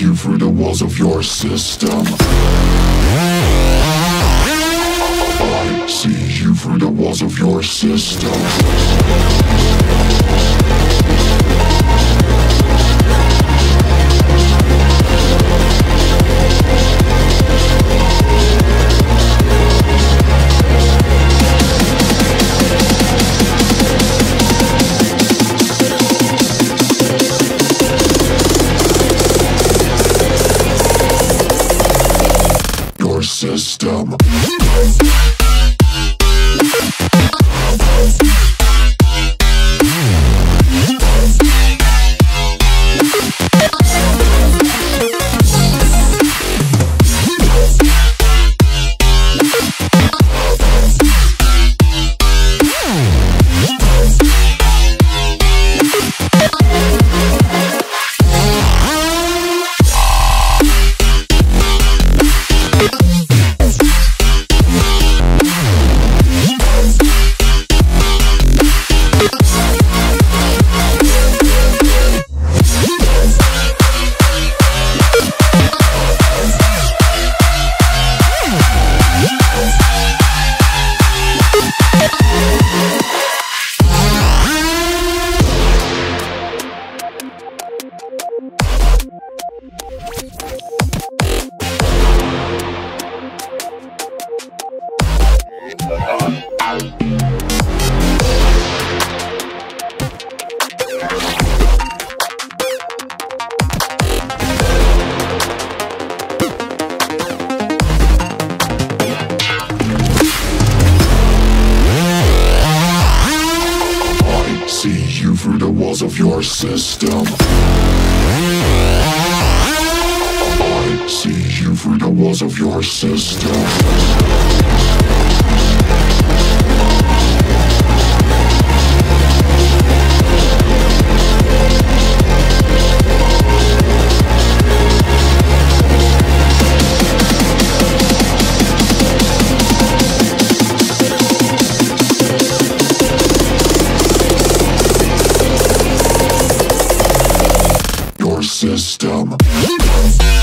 break you through the walls of your system. I see you through the walls of your system. System. Of your system. I see you through the walls of your system. System.